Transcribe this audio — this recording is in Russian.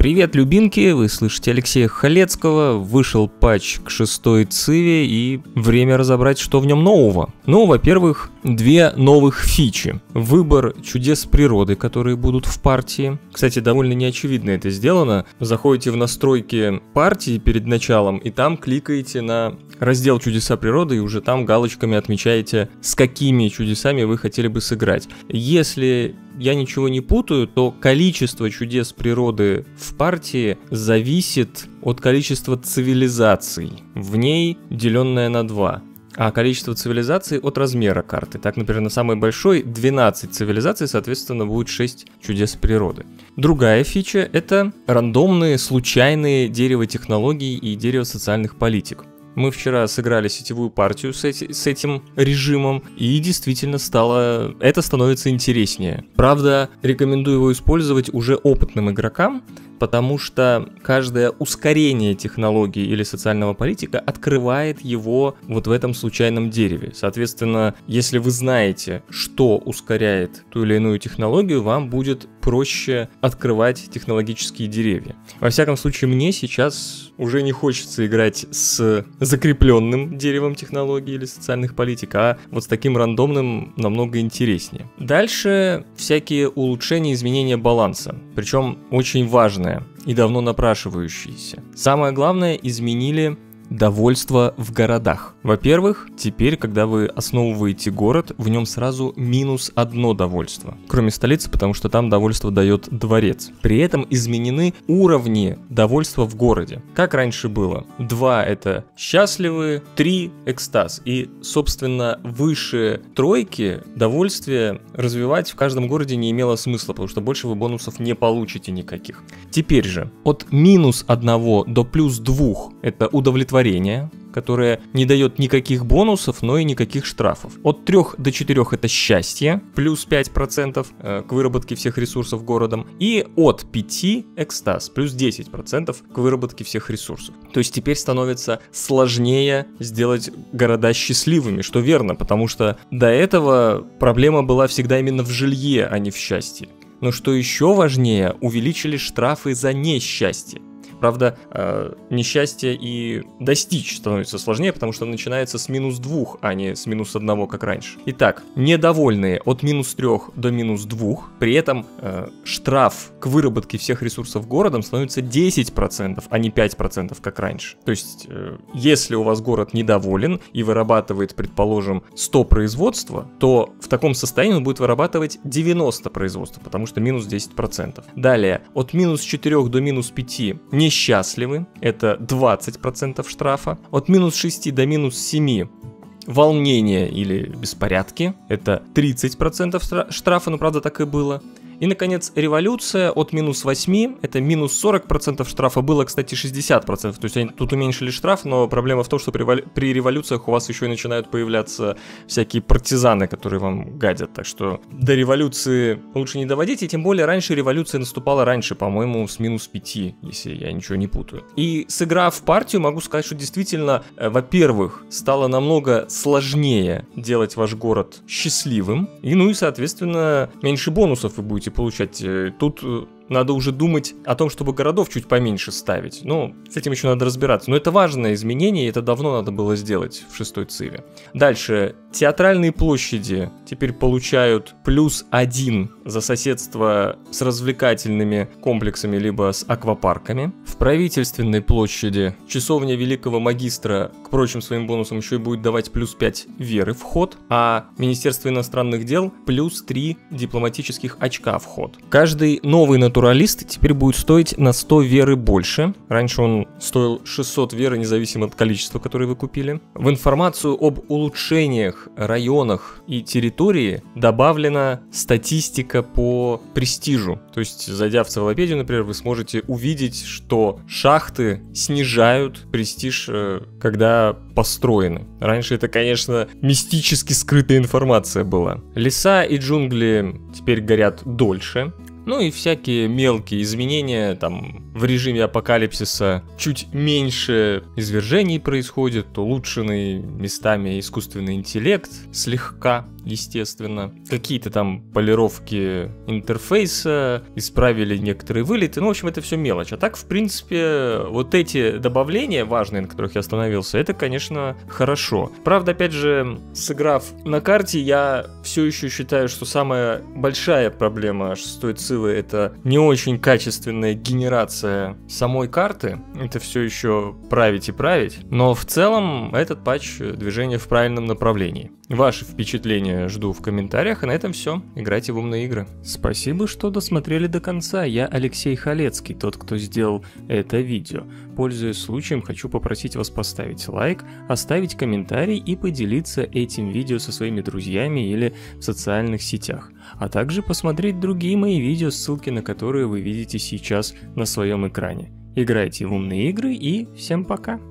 Привет, любимки! Вы слышите Алексея Халецкого. Вышел патч к 6-й Циве, и время разобрать, что в нем нового. Ну, во-первых, две новых фичи. Выбор чудес природы, которые будут в партии. Кстати, довольно неочевидно это сделано. Заходите в настройки партии перед началом, и там кликаете на раздел «Чудеса природы», и уже там галочками отмечаете, с какими чудесами вы хотели бы сыграть. Если я ничего не путаю, то количество чудес природы в партии зависит от количества цивилизаций в ней, деленное на 2. А количество цивилизаций от размера карты. Так, например, на самой большой 12 цивилизаций, соответственно, будет 6 чудес природы. Другая фича — это рандомные, случайные дерево технологий и дерево социальных политик. Мы вчера сыграли сетевую партию с этим режимом, и действительно становится интереснее. Правда, рекомендую его использовать уже опытным игрокам, потому что каждое ускорение технологии или социального политика открывает его вот в этом случайном дереве. Соответственно, если вы знаете, что ускоряет ту или иную технологию, вам будет проще открывать технологические деревья. Во всяком случае, мне сейчас уже не хочется играть с закрепленным деревом технологии или социальных политик, а вот с таким рандомным намного интереснее. Дальше всякие улучшения, изменения баланса, причем очень важные и давно напрашивающиеся. Самое главное, изменили довольство в городах. Во-первых, теперь, когда вы основываете город, в нем сразу -1 довольство, кроме столицы, потому что там довольство дает дворец. При этом изменены уровни довольства в городе. Как раньше было, 2 это счастливы, 3 экстаз. И, собственно, выше 3 довольствие развивать в каждом городе не имело смысла, потому что больше вы бонусов не получите никаких. Теперь же от -1 до +2 это удовлетворение, которое не дает никаких бонусов, но и никаких штрафов. От 3 до 4 это счастье, плюс 5% к выработке всех ресурсов городом, и от 5 экстаз, плюс 10% к выработке всех ресурсов. То есть теперь становится сложнее сделать города счастливыми, что верно, потому что до этого проблема была всегда именно в жилье, а не в счастье. Но что еще важнее, увеличили штрафы за несчастье. Правда, несчастье и достичь становится сложнее, потому что начинается с -2, а не с -1, как раньше. Итак, недовольные от -3 до -2, при этом штраф к выработке всех ресурсов городом становится 10%, а не 5%, как раньше. То есть, если у вас город недоволен и вырабатывает, предположим, 100 производства, то в таком состоянии он будет вырабатывать 90 производства, потому что -10%. Далее, от -4 до -5 не счастливы, это 20% штрафа. От -6 до -7 волнение или беспорядки, это 30% штрафа, но правда так и было. И, наконец, революция от -8, это -40% штрафа, было, кстати, 60%, то есть они тут уменьшили штраф, но проблема в том, что при революциях у вас еще и начинают появляться всякие партизаны, которые вам гадят, так что до революции лучше не доводить, и тем более раньше революция наступала раньше, по-моему, с -5, если я ничего не путаю. И сыграв в партию, могу сказать, что действительно, во-первых, стало намного сложнее делать ваш город счастливым, и, ну и, соответственно, меньше бонусов вы будете получать. Тут надо уже думать о том, чтобы городов чуть поменьше ставить. Ну, с этим еще надо разбираться. Но это важное изменение, и это давно надо было сделать в 6-й Циве. Дальше. Театральные площади теперь получают +1 за соседство с развлекательными комплексами, либо с аквапарками. В правительственной площади часовня Великого Магистра, к прочим своим бонусам, еще и будет давать +5 веры вход, а Министерство иностранных дел +3 дипломатических очка вход. Каждый новый натуралист теперь будет стоить на 100 веры больше. Раньше он стоил 600 веры, независимо от количества, которое вы купили. В информацию об улучшениях, районах и территории добавлена статистика по престижу. То есть, зайдя в Цивилопедию, например, вы сможете увидеть, что шахты снижают престиж, когда построены. Раньше это, конечно, мистически скрытая информация была. Леса и джунгли теперь горят дольше. Ну и всякие мелкие изменения, там в режиме апокалипсиса чуть меньше извержений происходит, улучшенный местами искусственный интеллект слегка. естественно. Какие-то там полировки интерфейса, исправили некоторые вылеты, ну, в общем, это все мелочь. А так, в принципе, вот эти добавления важные, на которых я остановился, это, конечно, хорошо. Правда, опять же, сыграв на карте, я все еще считаю, что самая большая проблема шестой Цивы — это не очень качественная генерация самой карты. Это все еще править и править. Но в целом этот патч — движение в правильном направлении. Ваши впечатления жду в комментариях, и на этом все. Играйте в умные игры. Спасибо, что досмотрели до конца. Я Алексей Халецкий, тот, кто сделал это видео. Пользуясь случаем, хочу попросить вас поставить лайк, оставить комментарий и поделиться этим видео со своими друзьями или в социальных сетях. А также посмотреть другие мои видео, ссылки на которые вы видите сейчас на своем экране. Играйте в умные игры и всем пока!